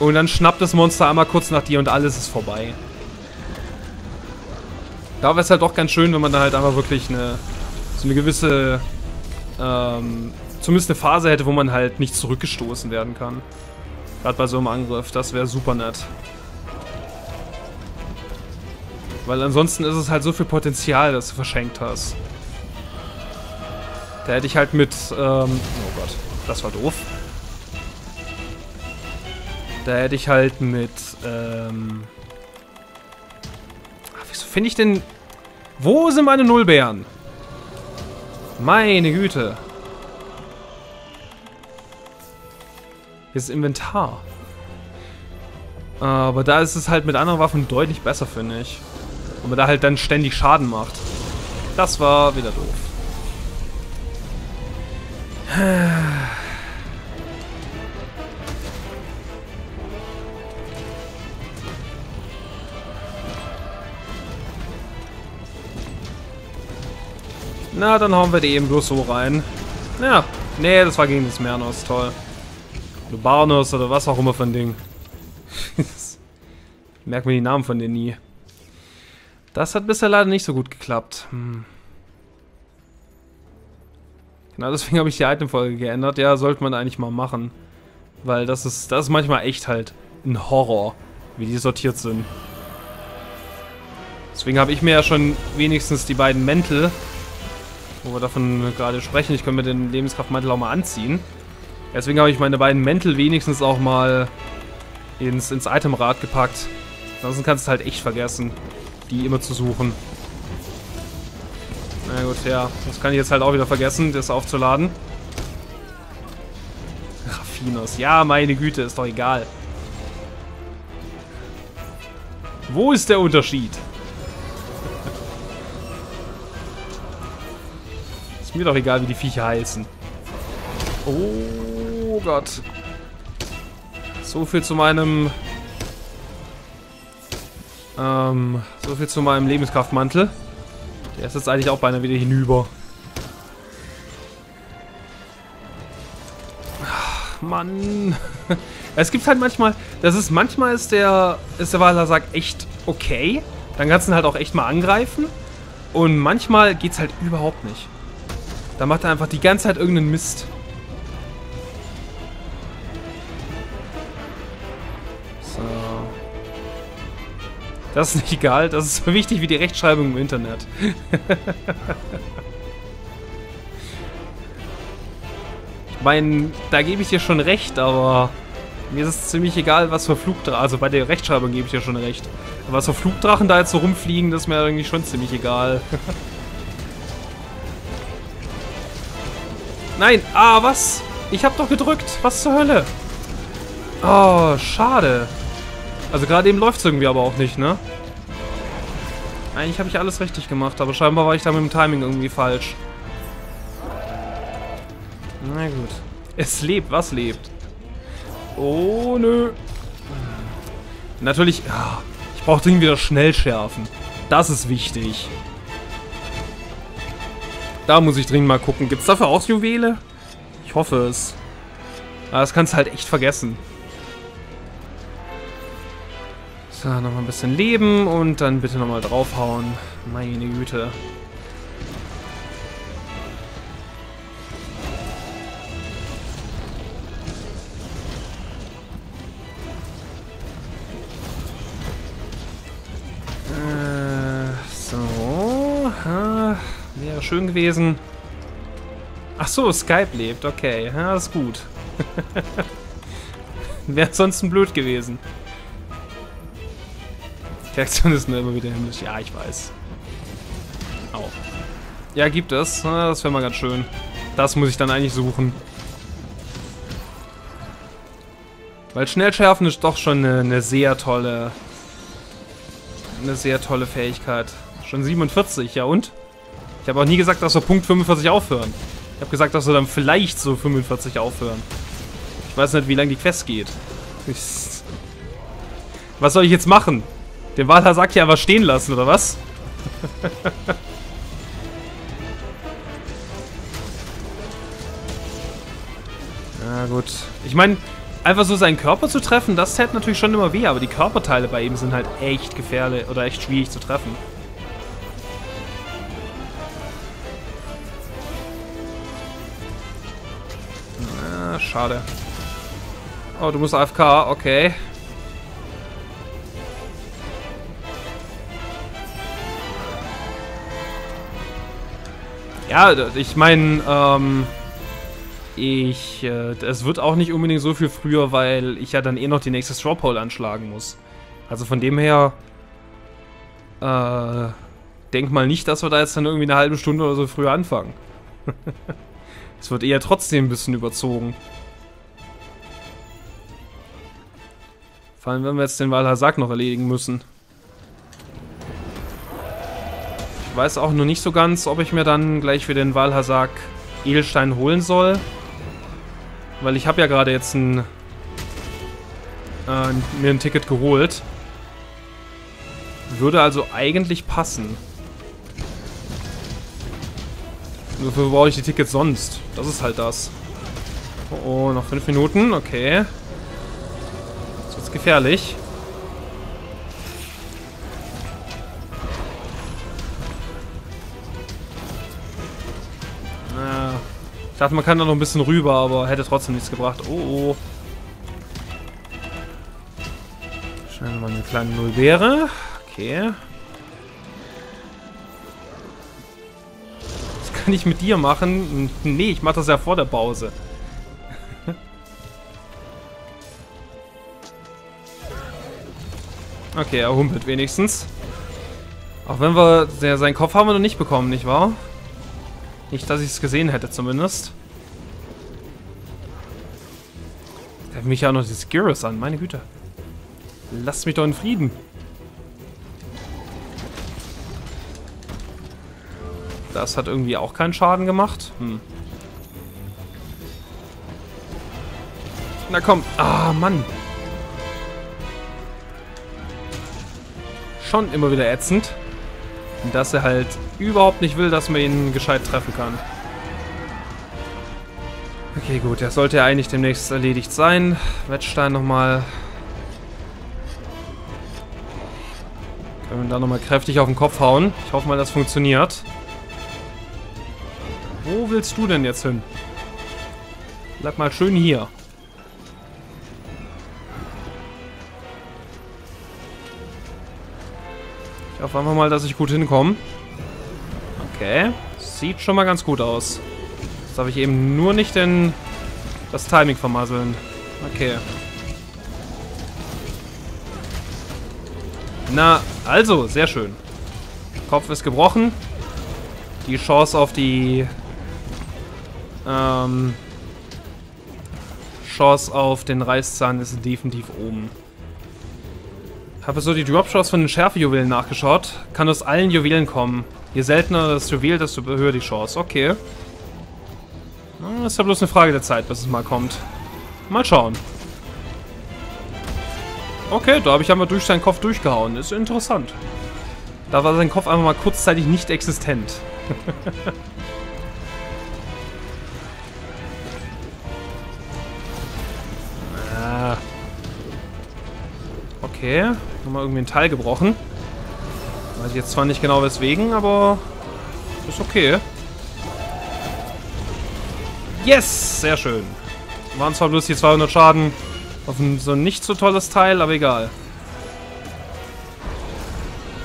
und dann schnappt das Monster einmal kurz nach dir und alles ist vorbei. Da wäre es halt doch ganz schön, wenn man da halt einfach wirklich eine, so eine gewisse, ähm, zumindest eine Phase hätte, wo man halt nicht zurückgestoßen werden kann. Gerade bei so einem Angriff, das wäre super nett. Weil ansonsten ist es halt so viel Potenzial, das du verschenkt hast. Da hätte ich halt mit, ähm, oh Gott, das war doof. Da hätte ich halt mit, ähm... Ach, wieso finde ich denn... Wo sind meine Nullbären? Meine Güte. Hier ist Inventar. Aber da ist es halt mit anderen Waffen deutlich besser, finde ich. Und man da halt dann ständig Schaden macht. Das war wieder doof. Na, dann hauen wir die eben bloß so rein. Ja, nee, das war gegen das Mernos, toll. Lubarnos oder was auch immer für ein Ding. Merkt mir die Namen von denen nie. Das hat bisher leider nicht so gut geklappt. Hm. Genau deswegen habe ich die Itemfolge geändert. Ja, sollte man eigentlich mal machen. Weil das ist, das ist manchmal echt halt ein Horror, wie die sortiert sind. Deswegen habe ich mir ja schon wenigstens die beiden Mäntel, wo wir davon gerade sprechen, ich könnte mir den Lebenskraftmantel auch mal anziehen. Deswegen habe ich meine beiden Mäntel wenigstens auch mal ins, ins Itemrad gepackt. Ansonsten kannst du es halt echt vergessen, die immer zu suchen. Na gut, ja, das kann ich jetzt halt auch wieder vergessen, das aufzuladen. Raffinos, ja, meine Güte, ist doch egal. Wo ist der Unterschied? Ist mir doch egal, wie die Viecher heißen. Oh Gott. So viel zu meinem... Ähm, so viel zu meinem Lebenskraftmantel. Der ist jetzt eigentlich auch beinahe wieder hinüber. Ach, Mann. Es gibt halt manchmal... Das ist... Manchmal ist der... Ist der Vaal Hazak echt okay. Dann kannst du ihn halt auch echt mal angreifen. Und manchmal geht's halt überhaupt nicht. Da macht er einfach die ganze Zeit irgendeinen Mist. So. Das ist nicht egal. Das ist so wichtig wie die Rechtschreibung im Internet. Ich meine, da gebe ich dir schon recht, aber mir ist es ziemlich egal, was für Flugdrachen... Also bei der Rechtschreibung gebe ich dir schon recht. Aber was für Flugdrachen da jetzt so rumfliegen, das ist mir irgendwie schon ziemlich egal. Nein, ah, was? Ich hab doch gedrückt. Was zur Hölle? Oh, schade. Also gerade eben läuft es irgendwie aber auch nicht, ne? Eigentlich habe ich alles richtig gemacht, aber scheinbar war ich da mit dem Timing irgendwie falsch. Na gut. Es lebt, was lebt? Oh, nö. Natürlich, ah, ich brauche dringend wieder Schnellschärfen. Das ist wichtig. Da muss ich dringend mal gucken. Gibt es dafür auch Juwele? Ich hoffe es. Aber das kannst du halt echt vergessen. So, nochmal ein bisschen Leben und dann bitte nochmal draufhauen. Meine Güte. Schön gewesen. Ach so, Skype lebt. Okay, ja, das ist gut. Wäre ansonsten blöd gewesen. Die Aktion ist nur immer wieder himmlisch. Ja, ich weiß. Au. Ja, gibt es. Das wäre mal ganz schön. Das muss ich dann eigentlich suchen. Weil Schnellschärfen ist doch schon eine, eine sehr tolle... Eine sehr tolle Fähigkeit. Schon siebenundvierzig, ja und? Ich habe auch nie gesagt, dass wir Punkt fünfundvierzig aufhören. Ich habe gesagt, dass wir dann vielleicht so fünfundvierzig aufhören. Ich weiß nicht, wie lange die Quest geht. Was soll ich jetzt machen? Den Vaal Hazak hier einfach stehen lassen, oder was? Na gut. Ich meine, einfach so seinen Körper zu treffen, das hält natürlich schon immer weh. Aber die Körperteile bei ihm sind halt echt gefährlich oder echt schwierig zu treffen. schade. Oh, du musst A F K, okay. Ja, ich meine, ähm, ich, äh, es wird auch nicht unbedingt so viel früher, weil ich ja dann eh noch die nächste Straw Pole anschlagen muss. Also von dem her, äh, denk mal nicht, dass wir da jetzt dann irgendwie eine halbe Stunde oder so früher anfangen. Es wird eher trotzdem ein bisschen überzogen. Vor allem, wenn wir jetzt den Vaal Hazak noch erledigen müssen. Ich weiß auch nur nicht so ganz, ob ich mir dann gleich für den Vaal Hazak Edelstein holen soll. Weil ich habe ja gerade jetzt ein, äh, mir ein Ticket geholt. Würde also eigentlich passen. Wofür brauche ich die Tickets sonst? Das ist halt das. Oh, oh, noch fünf Minuten. Okay. Das ist gefährlich. Ich dachte, man kann da noch ein bisschen rüber, aber hätte trotzdem nichts gebracht. Oh, oh. Schnell mal eine kleine Nullbeere. Okay. Was kann ich mit dir machen? Nee, ich mache das ja vor der Pause. Okay, er humpelt wenigstens. Auch wenn wir... Der, seinen Kopf haben wir noch nicht bekommen, nicht wahr? Nicht, dass ich es gesehen hätte, zumindest. Da hat mich ja auch noch die Skirus an, meine Güte. Lasst mich doch in Frieden. Das hat irgendwie auch keinen Schaden gemacht. Hm. Na komm. Ah, Mann. Schon immer wieder ätzend. Dass er halt überhaupt nicht will, dass man ihn gescheit treffen kann. Okay, gut. Der sollte ja eigentlich demnächst erledigt sein. Wettstein nochmal. Können wir ihn da nochmal kräftig auf den Kopf hauen. Ich hoffe mal, das funktioniert. Wo willst du denn jetzt hin? Bleib mal schön hier. Ich hoffe einfach mal, dass ich gut hinkomme. Okay. Sieht schon mal ganz gut aus. Jetzt darf ich eben nur nicht den, das Timing vermasseln. Okay. Na, also, sehr schön. Kopf ist gebrochen. Die Chance auf die... Ähm, Chance auf den Reißzahn ist definitiv oben. Habe so die Dropshots von den Schärfe-Juwelen nachgeschaut. Kann aus allen Juwelen kommen. Je seltener das Juwel, desto höher die Chance. Okay. Das ist ja bloß eine Frage der Zeit, bis es mal kommt. Mal schauen. Okay, da habe ich einmal durch seinen Kopf durchgehauen. Ist interessant. Da war sein Kopf einfach mal kurzzeitig nicht existent. Ah. Okay, nochmal irgendwie ein Teil gebrochen. Weiß ich jetzt zwar nicht genau weswegen, aber ist okay. Yes, sehr schön. Waren zwar bloß die zweihundert Schaden auf ein so nicht so tolles Teil, aber egal.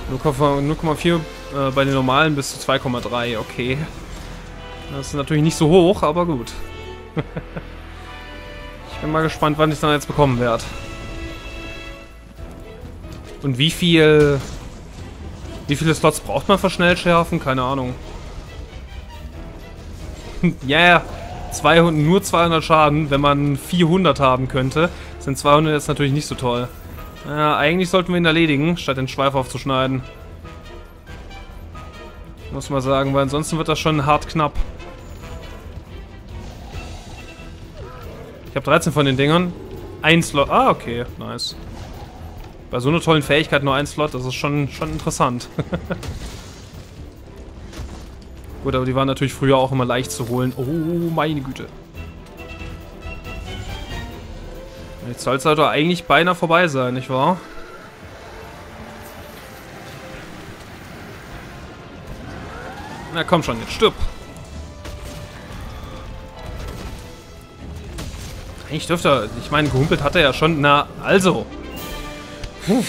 null Komma vier äh, bei den normalen bis zu zwei Komma drei, okay. Das ist natürlich nicht so hoch, aber gut. Ich bin mal gespannt, wann ich es dann jetzt bekommen werde. Und wie viel... Wie viele Slots braucht man für Schnellschärfen? Keine Ahnung. Ja, yeah, zweihundert, nur zweihundert Schaden. Wenn man vierhundert haben könnte, sind zweihundert jetzt natürlich nicht so toll. Ja, eigentlich sollten wir ihn erledigen, statt den Schweif aufzuschneiden. Muss man sagen, weil ansonsten wird das schon hart knapp. Ich habe dreizehn von den Dingern. Ein Slot... Ah, okay. Nice. Bei so einer tollen Fähigkeit nur ein Slot, das ist schon, schon interessant. Gut, aber die waren natürlich früher auch immer leicht zu holen. Oh, meine Güte. Jetzt soll es halt doch eigentlich beinahe vorbei sein, nicht wahr? Na komm schon, jetzt stirb. Eigentlich dürfte er... Ich meine, gehumpelt hat er ja schon. Na, also. Puh.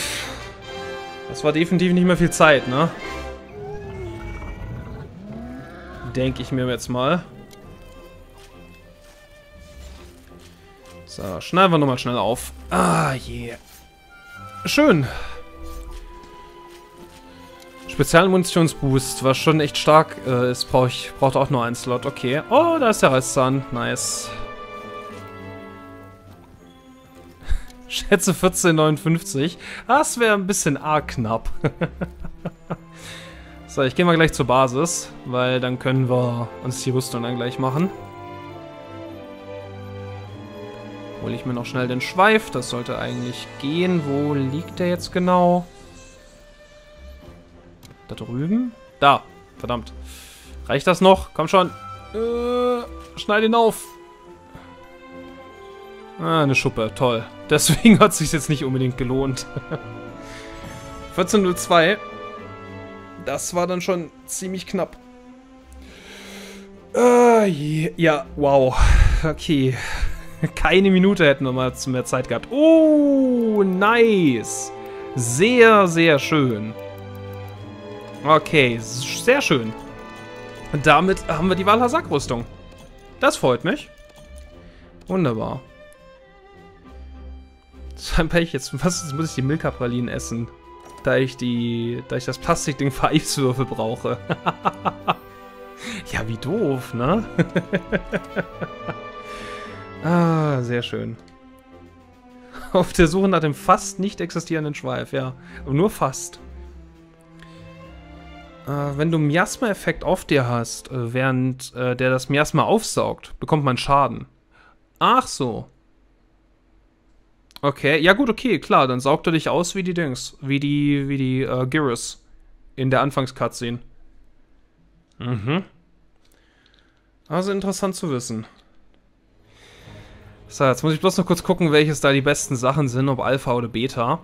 Das war definitiv nicht mehr viel Zeit, ne? Denke ich mir jetzt mal. So, schneiden wir nochmal schnell auf. Ah, je. Yeah. Schön. Spezialmunitionsboost, was schon echt stark äh, ist. Brauch ich, braucht auch nur einen Slot. Okay. Oh, da ist der Reißzahn. Nice. Schätze vierzehn neunundfünfzig. Das wäre ein bisschen arg knapp. So, ich gehe mal gleich zur Basis, weil dann können wir uns die Rüstung dann gleich machen. Hole ich mir noch schnell den Schweif. Das sollte eigentlich gehen. Wo liegt der jetzt genau? Da drüben? Da. Verdammt. Reicht das noch? Komm schon. Äh, schneid ihn auf. Ah, eine Schuppe. Toll. Deswegen hat es sich jetzt nicht unbedingt gelohnt. vierzehn null zwei. Das war dann schon ziemlich knapp. Äh, ja, wow. Okay. Keine Minute hätten wir mal zu mehr Zeit gehabt. Oh, nice. Sehr, sehr schön. Okay, sehr schön. Und damit haben wir die Vaal Hazak-Rüstung. Das freut mich. Wunderbar. Ein Pech, jetzt, was, jetzt muss ich die Milka-Pralinen essen. Da ich die, da ich das Plastikding für Eiswürfel brauche. Ja, wie doof, ne? Ah, sehr schön. Auf der Suche nach dem fast nicht existierenden Schweif, ja. Aber nur fast. Wenn du Miasma-Effekt auf dir hast, während äh, der das Miasma aufsaugt, bekommt man Schaden. Ach so. Okay, ja gut, okay, klar, dann saugt er dich aus wie die Dings, wie die, wie die äh, Gyros in der Anfangs-Cutscene. Mhm. Also interessant zu wissen. So, jetzt muss ich bloß noch kurz gucken, welches da die besten Sachen sind, ob Alpha oder Beta.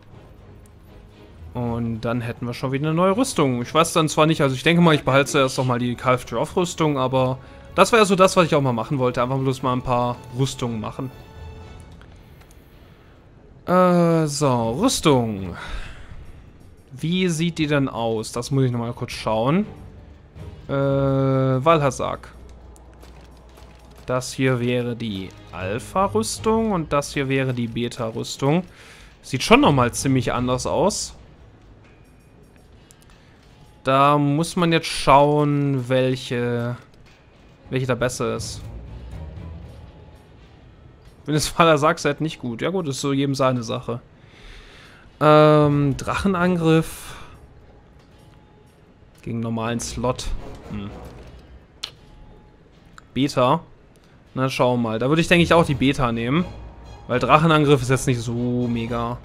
Und dann hätten wir schon wieder eine neue Rüstung. Ich weiß dann zwar nicht, also ich denke mal, ich behalte zuerst nochmal die Calf-Drauf-Rüstung, aber das war ja so das, was ich auch mal machen wollte. Einfach bloß mal ein paar Rüstungen machen. Äh, so, Rüstung. Wie sieht die denn aus? Das muss ich nochmal kurz schauen. Äh, Vaal Hazak. Das hier wäre die Alpha-Rüstung und das hier wäre die Beta-Rüstung. Sieht schon nochmal ziemlich anders aus. Da muss man jetzt schauen, welche, welche da besser ist. Wenn es Vaal Hazak seid, nicht gut. Ja gut, ist so jedem seine Sache. Ähm, Drachenangriff. Gegen normalen Slot. Hm. Beta. Na, schauen wir mal. Da würde ich, denke ich, auch die Beta nehmen. Weil Drachenangriff ist jetzt nicht so mega.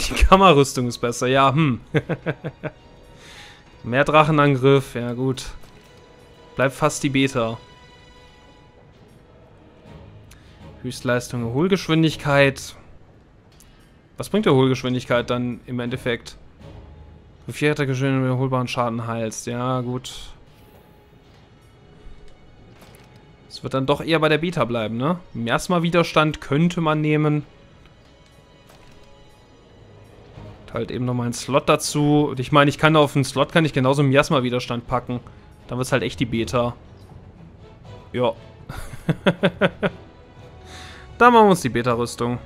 Die Kammerrüstung ist besser, ja, hm. Mehr Drachenangriff, ja gut. Bleibt fast die Beta. Höchstleistung, Hohlgeschwindigkeit. Was bringt der Hohlgeschwindigkeit dann im Endeffekt? Für vier hat er geschwindet, wenn du holbaren Schaden heilst. Ja, gut. Es wird dann doch eher bei der Beta bleiben, ne? Miasma Widerstand könnte man nehmen. Halt eben nochmal einen Slot dazu. Und ich meine, ich kann auf einen Slot kann ich genauso Miasma Widerstand packen. Dann wird es halt echt die Beta. Ja. Da machen wir uns die Beta-Rüstung. In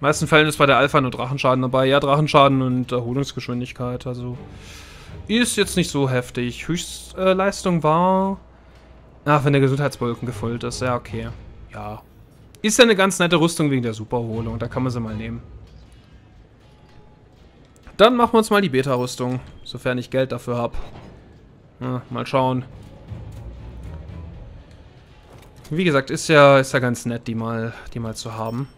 den meisten Fällen ist bei der Alpha nur Drachenschaden dabei. Ja, Drachenschaden und Erholungsgeschwindigkeit. Also ist jetzt nicht so heftig. Höchstleistung war... Ach, wenn der Gesundheitsbalken gefüllt ist. Ja, okay. Ja. Ist ja eine ganz nette Rüstung wegen der Superholung. Da kann man sie mal nehmen. Dann machen wir uns mal die Beta-Rüstung. Sofern ich Geld dafür habe. Ja, mal schauen. Wie gesagt, ist ja, ist ja ganz nett, die mal, die mal zu haben.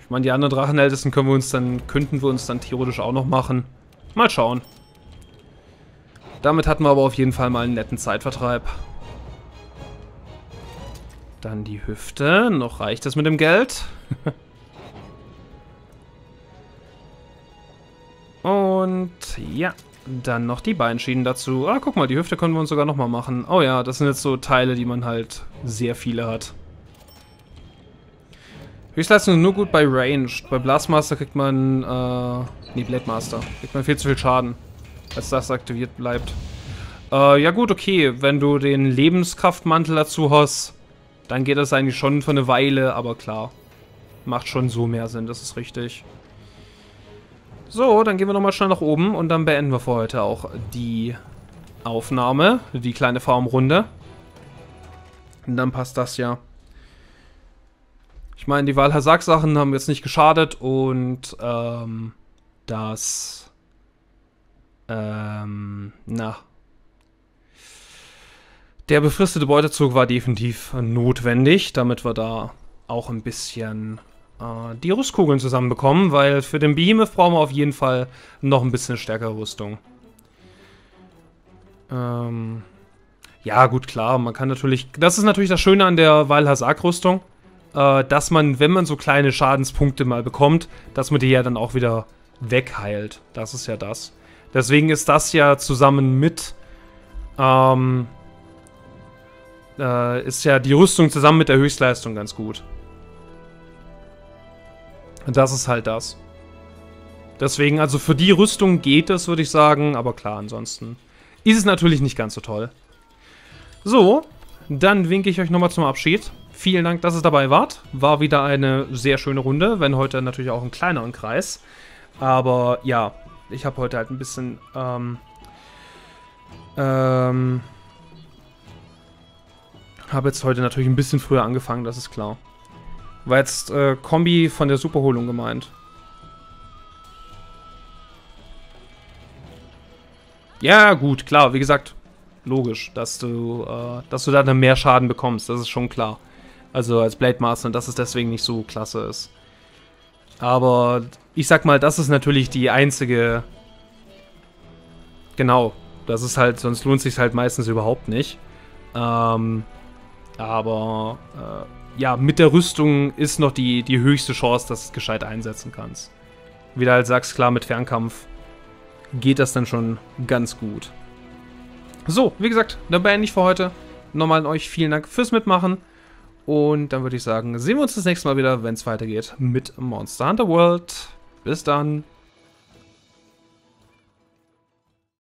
Ich meine, die anderen Drachenältesten können wir uns dann, könnten wir uns dann theoretisch auch noch machen. Mal schauen. Damit hatten wir aber auf jeden Fall mal einen netten Zeitvertreib. Dann die Hüfte. Noch reicht das mit dem Geld. Ja, dann noch die Beinschienen dazu. Ah, guck mal, die Hüfte können wir uns sogar nochmal machen. Oh ja, das sind jetzt so Teile, die man halt sehr viele hat. Höchstleistung nur gut bei Range. Bei Blastmaster kriegt man, äh, nee, Blade Master. Kriegt man viel zu viel Schaden, als das aktiviert bleibt. Äh, ja gut, okay, wenn du den Lebenskraftmantel dazu hast, dann geht das eigentlich schon für eine Weile, aber klar. Macht schon so mehr Sinn, das ist richtig. So, dann gehen wir nochmal schnell nach oben und dann beenden wir für heute auch die Aufnahme, die kleine Farmrunde. Und dann passt das ja. Ich meine, die Vaal Hazak Sachen haben jetzt nicht geschadet und ähm, das ähm, na der befristete Beutezug war definitiv notwendig, damit wir da auch ein bisschen äh, die Rüstkugeln zusammenbekommen, weil für den Behemoth brauchen wir auf jeden Fall noch ein bisschen stärkere Rüstung. Ähm, ja gut, klar, man kann natürlich, das ist natürlich das Schöne an der Vaal Hazak Rüstung, dass man, wenn man so kleine Schadenspunkte mal bekommt, dass man die ja dann auch wieder wegheilt. Das ist ja das. Deswegen ist das ja zusammen mit ähm, äh, ist ja die Rüstung zusammen mit der Höchstleistung ganz gut. Das ist halt das. Deswegen, also für die Rüstung geht das, würde ich sagen. Aber klar, ansonsten ist es natürlich nicht ganz so toll. So, dann winke ich euch nochmal zum Abschied. Vielen Dank, dass ihr dabei wart. War wieder eine sehr schöne Runde, wenn heute natürlich auch ein kleineren Kreis. Aber ja, ich habe heute halt ein bisschen ähm, ähm, habe jetzt heute natürlich ein bisschen früher angefangen, das ist klar. War jetzt äh, Kombi von der Superholung gemeint. Ja gut, klar, wie gesagt, logisch, dass du, äh, dass du da dann mehr Schaden bekommst, das ist schon klar. Also als Blade Master, und dass es deswegen nicht so klasse ist. Aber ich sag mal, das ist natürlich die einzige... Genau, das ist halt, sonst lohnt sich halt meistens überhaupt nicht. Ähm, aber äh, ja, mit der Rüstung ist noch die, die höchste Chance, dass du es gescheit einsetzen kannst. Wie du halt sagst, klar, mit Fernkampf geht das dann schon ganz gut. So, wie gesagt, dann beende ich für heute. Nochmal an euch vielen Dank fürs Mitmachen. Und dann würde ich sagen, sehen wir uns das nächste Mal wieder, wenn es weitergeht mit Monster Hunter World. Bis dann.